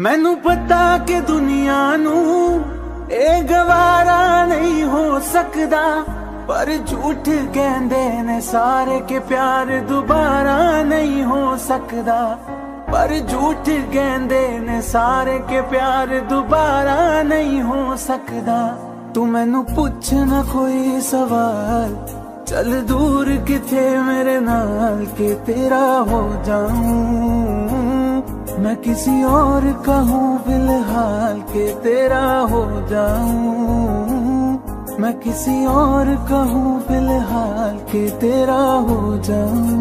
मैनू पता के दुनिया नू ए गवारा नहीं हो सकदा, पर झूठ कहंदे ने सारे के प्यार दोबारा नहीं हो सकदा, पर झूठ कहंदे ने सारे के प्यार दोबारा नहीं हो सकदा। तू मैनू पूछ ना कोई सवाल, चल दूर किथे मेरे नाल के तेरा हो जाऊं, मैं किसी और का हूँ फिलहाल के तेरा हो जाऊं, मैं किसी और का हूँ फिलहाल के तेरा हो जाऊं।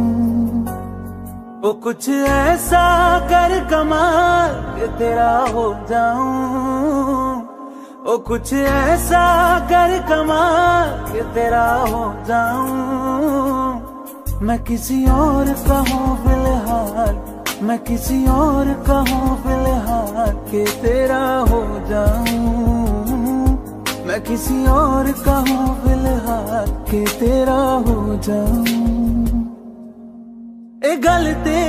वो कुछ ऐसा कर कमाल के तेरा हो जाऊं, वो कुछ ऐसा कर कमाल के तेरा हो जाऊं, मैं किसी और का हूँ फिलहाल, मैं किसी और का हूँ फिलहाल के तेरा हो जाऊं, मैं किसी और का हूँ फिलहाल के तेरा हो जाऊं। ए गलते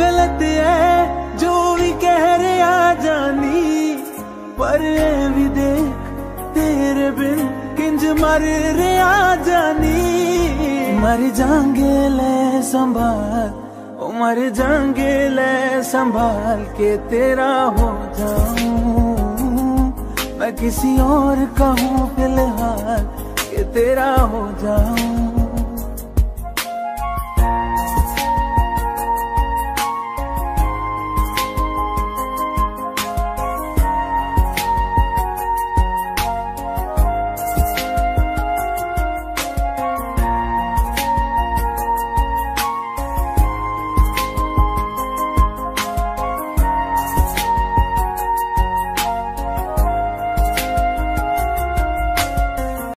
गलत है जो भी कह रहे आ जानी, पर ए भी देख तेरे बिन किंज मर रे आ जानी, मर जाएंगे ले संभाल, मर जाएंगे ले संभाल के तेरा हो जाऊं, मैं किसी और का हूँ फिलहाल के तेरा हो जाऊं।